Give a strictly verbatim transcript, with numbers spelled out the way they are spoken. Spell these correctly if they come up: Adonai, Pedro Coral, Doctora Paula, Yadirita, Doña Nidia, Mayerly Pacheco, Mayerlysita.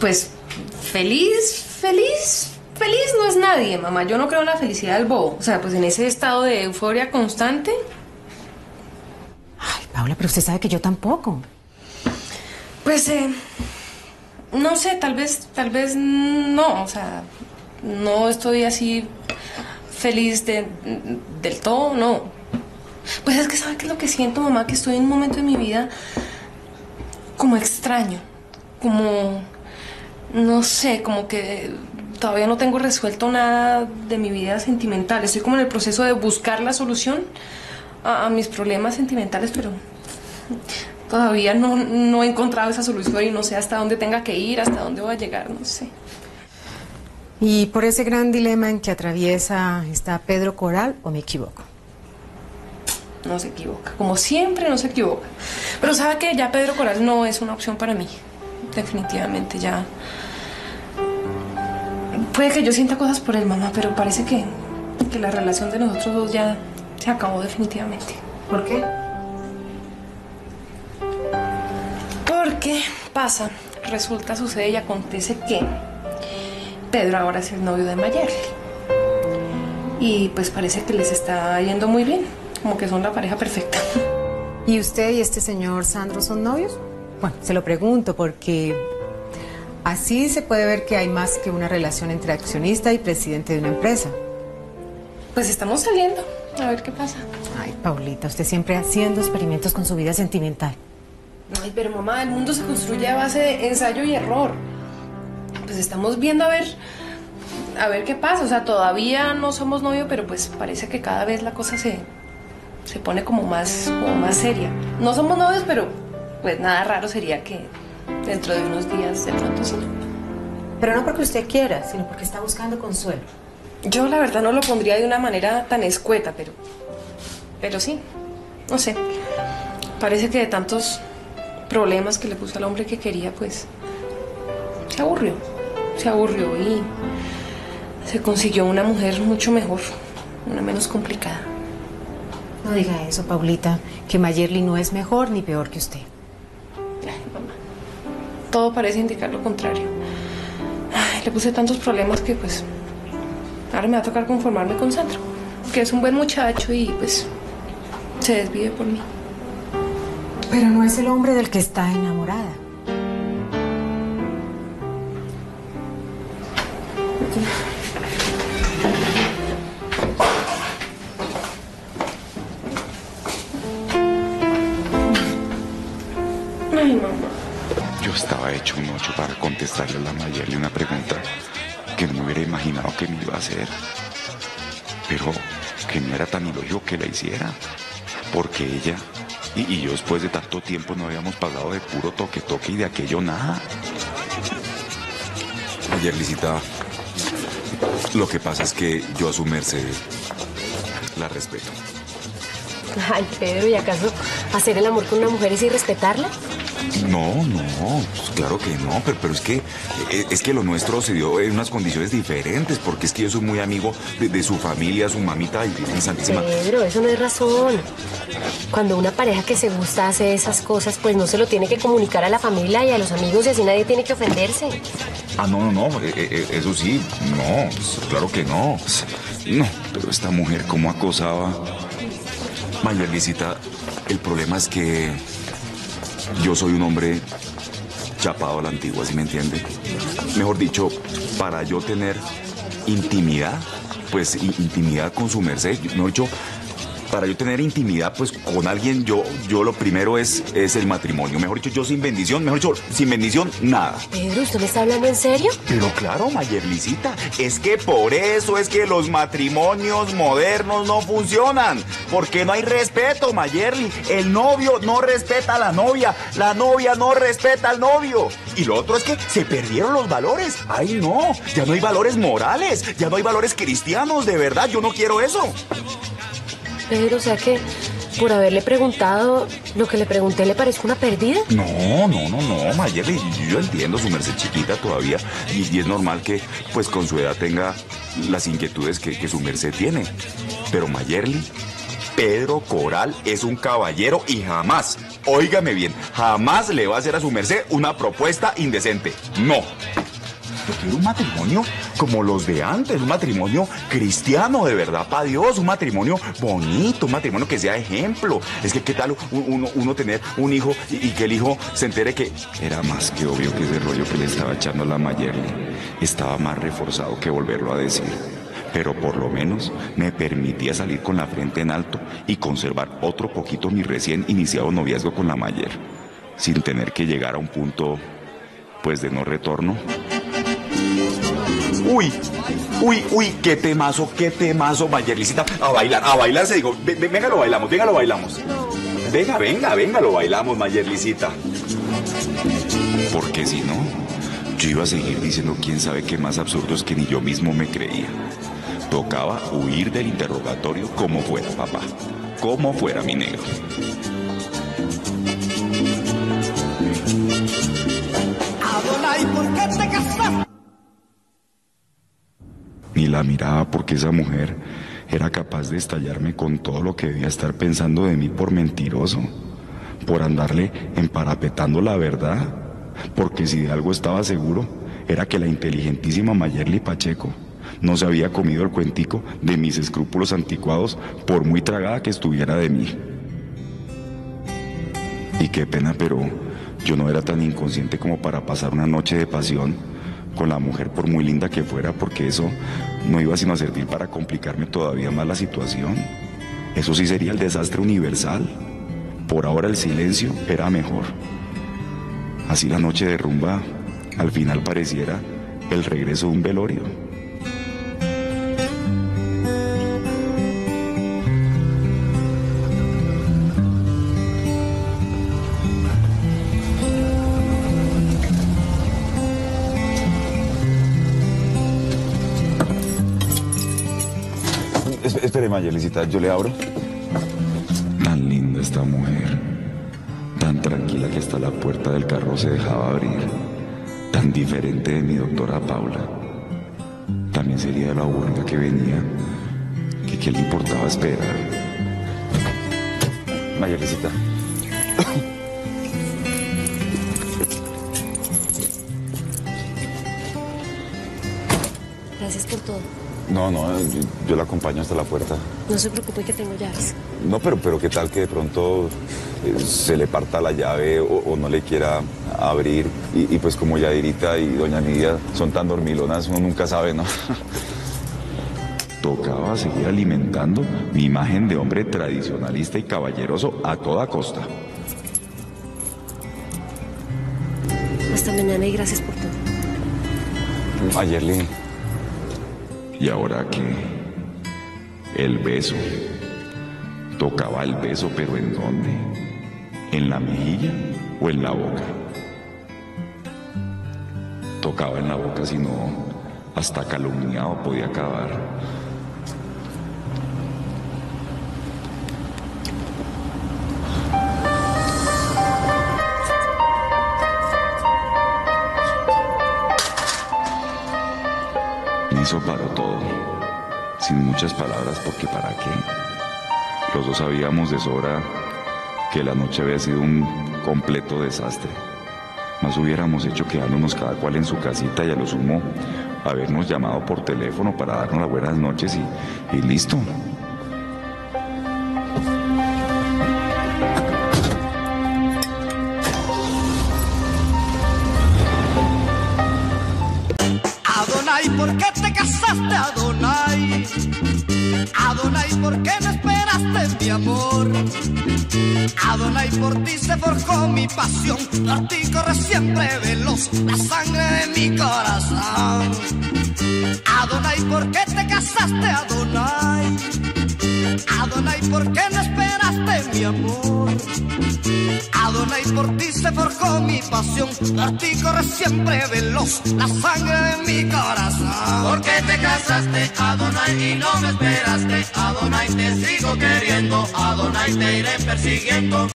Pues feliz, feliz, feliz no es nadie, mamá. Yo no creo en la felicidad del bobo. O sea, pues en ese estado de euforia constante. Ay, Paula, pero usted sabe que yo tampoco. Pues, eh, no sé, tal vez, tal vez no. O sea, no estoy así feliz de, del todo, no. Pues es que, ¿sabe qué es lo que siento, mamá? Que estoy en un momento de mi vida como extraño, como, no sé, como que todavía no tengo resuelto nada de mi vida sentimental. Estoy como en el proceso de buscar la solución a, a mis problemas sentimentales, pero todavía no, no he encontrado esa solución y no sé hasta dónde tenga que ir, hasta dónde voy a llegar, no sé. ¿Y por ese gran dilema en que atraviesa está Pedro Coral, o me equivoco? No se equivoca, como siempre no se equivoca. Pero sabe que ya Pedro Coral no es una opción para mí. Definitivamente ya. Puede que yo sienta cosas por él, mamá, pero parece que, que la relación de nosotros dos ya se acabó definitivamente. ¿Por qué? Porque pasa, resulta, sucede y acontece que Pedro ahora es el novio de Mayerly. Y pues parece que les está yendo muy bien. Como que son la pareja perfecta. ¿Y usted y este señor Sandro son novios? Bueno, se lo pregunto porque así se puede ver que hay más que una relación entre accionista y presidente de una empresa. Pues estamos saliendo, a ver qué pasa. Ay, Paulita, usted siempre haciendo experimentos con su vida sentimental. Ay, pero mamá, el mundo se construye a base de ensayo y error. Pues estamos viendo a ver... a ver qué pasa. O sea, todavía no somos novios, pero pues parece que cada vez la cosa se... se pone como más, como más seria. No somos novios, pero pues nada raro sería que dentro de unos días de pronto sí. Pero no porque usted quiera, sino porque está buscando consuelo. Yo la verdad no lo pondría de una manera tan escueta, pero... pero sí, no sé. Parece que de tantos problemas que le puso al hombre que quería, pues... se aburrió, se aburrió y se consiguió una mujer mucho mejor, una menos complicada. No diga eso, Paulita, que Mayerly no es mejor ni peor que usted. Ay, mamá, todo parece indicar lo contrario. Ay, le puse tantos problemas que, pues, ahora me va a tocar conformarme con Sandro, que es un buen muchacho y, pues, se desvive por mí. Pero no es el hombre del que está enamorada. Estaba hecho un ocho para contestarle a la Mayerly una pregunta que no hubiera imaginado que me iba a hacer, pero que no era tan ilógico que la hiciera, porque ella y, y yo después de tanto tiempo no habíamos pasado de puro toque toque y de aquello nada. Mayerlysita, lo que pasa es que yo a su merced la respeto. Ay, Pedro, ¿y acaso hacer el amor con una mujer es irrespetarla? No, no, pues claro que no, pero, pero es que es que lo nuestro se dio en unas condiciones diferentes, porque es que yo soy muy amigo de, de su familia, su mamita y Virgen Santísima. Pedro, eso no es razón. Cuando una pareja que se gusta hace esas cosas, pues no se lo tiene que comunicar a la familia y a los amigos y así nadie tiene que ofenderse. Ah, no, no, no, eh, eh, eso sí, no, pues, claro que no. No, pero esta mujer cómo acosaba. Mayerlysita, el problema es que... yo soy un hombre chapado a la antigua, ¿sí me entiende? Mejor dicho, para yo tener intimidad, pues in intimidad con su merced, mejor dicho, para yo tener intimidad, pues con alguien, yo, yo lo primero es, es el matrimonio. Mejor dicho, yo sin bendición, mejor dicho, sin bendición, nada. Pedro, ¿usted me está hablando en serio? Pero claro, Mayerlysita, es que por eso es que los matrimonios modernos no funcionan. Porque no hay respeto, Mayerly. El novio no respeta a la novia, la novia no respeta al novio. Y lo otro es que se perdieron los valores. Ay, no, ya no hay valores morales, ya no hay valores cristianos, de verdad, yo no quiero eso. Pedro, o sea que por haberle preguntado lo que le pregunté, ¿le parezco una pérdida? No, no, no, no, Mayerly, yo entiendo, su merced chiquita todavía y, y es normal que, pues, con su edad tenga las inquietudes que, que su merced tiene. Pero Mayerly, Pedro Coral es un caballero y jamás, óigame bien, jamás le va a hacer a su merced una propuesta indecente. No. Yo quiero un matrimonio como los de antes, un matrimonio cristiano de verdad para Dios, un matrimonio bonito, un matrimonio que sea ejemplo. Es que qué tal uno, uno tener un hijo y, y que el hijo se entere que era más que obvio que ese rollo que le estaba echando la Mayerly estaba más reforzado que volverlo a decir. Pero por lo menos me permitía salir con la frente en alto y conservar otro poquito mi recién iniciado noviazgo con la Mayerly, sin tener que llegar a un punto pues de no retorno. Uy, uy, uy, qué temazo, qué temazo, Mayerlysita. A bailar, a bailar se digo. Venga, lo bailamos, venga, lo bailamos. Venga, venga, venga, lo bailamos, Mayerlysita. Porque si no, yo iba a seguir diciendo quién sabe qué más absurdos que ni yo mismo me creía. Tocaba huir del interrogatorio como fuera, papá. Como fuera, mi negro. ¿Y por qué te casaste? Ni la miraba porque esa mujer era capaz de estallarme con todo lo que debía estar pensando de mí por mentiroso, por andarle emparapetando la verdad, porque si de algo estaba seguro era que la inteligentísima Mayerly Pacheco no se había comido el cuentico de mis escrúpulos anticuados por muy tragada que estuviera de mí. Y qué pena, pero yo no era tan inconsciente como para pasar una noche de pasión con la mujer por muy linda que fuera, porque eso no iba sino a servir para complicarme todavía más la situación. Eso sí sería el desastre universal. Por ahora el silencio era mejor. Así la noche de rumba al final pareciera el regreso de un velorio. Espere, Mayerlysita, yo le abro. Tan linda esta mujer, tan tranquila que hasta la puerta del carro se dejaba abrir, tan diferente de mi doctora Paula. También sería de la abuela que venía, que qué le importaba esperar. Mayerlysita. Gracias por todo. No, no, yo, yo la acompaño hasta la puerta. No se preocupe que tengo llaves. No, pero, pero qué tal que de pronto eh, se le parta la llave o, o no le quiera abrir. Y, y pues como Yadirita y Doña Nidia son tan dormilonas, uno nunca sabe, ¿no? Tocaba seguir alimentando mi imagen de hombre tradicionalista y caballeroso a toda costa. Hasta mañana y gracias por todo. Mayerly. Y ahora que el beso, tocaba el beso, pero ¿en dónde? ¿En la mejilla o en la boca? Tocaba en la boca, si no, hasta calumniado podía acabar. Eso paró todo, sin muchas palabras, porque ¿para qué? Los dos sabíamos de sobra que la noche había sido un completo desastre. Más hubiéramos hecho quedándonos cada cual en su casita y a lo sumo habernos llamado por teléfono para darnos las buenas noches y, y listo. ¿Por qué te casaste, Adonai? Adonai, ¿por qué no esperaste, mi amor? Adonai, por ti se forjó mi pasión, por ti corre siempre veloz la sangre de mi corazón. Adonai, ¿por qué te casaste, Adonai? Adonai, ¿por qué no esperaste, mi amor? Adonai, por ti se forjó mi pasión, por ti corre siempre veloz la sangre de mi corazón. ¿Por qué te casaste, Adonai, y no me esperaste? Adonai, te sigo queriendo, Adonai, te iré persiguiendo.